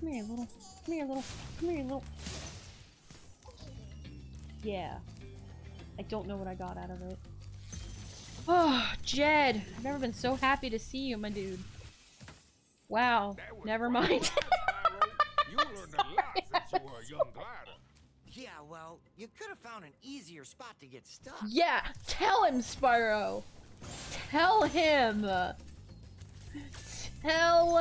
Come here, little. Come here, little. Come here, little. Yeah. I don't know what I got out of it. Oh, Jed! I've never been so happy to see you, my dude. Wow. Never mind. You learned a lot since you were a young glider. Yeah, well, you could have found an easier spot to get stuck. Yeah, tell him, Spyro. Tell him. Tell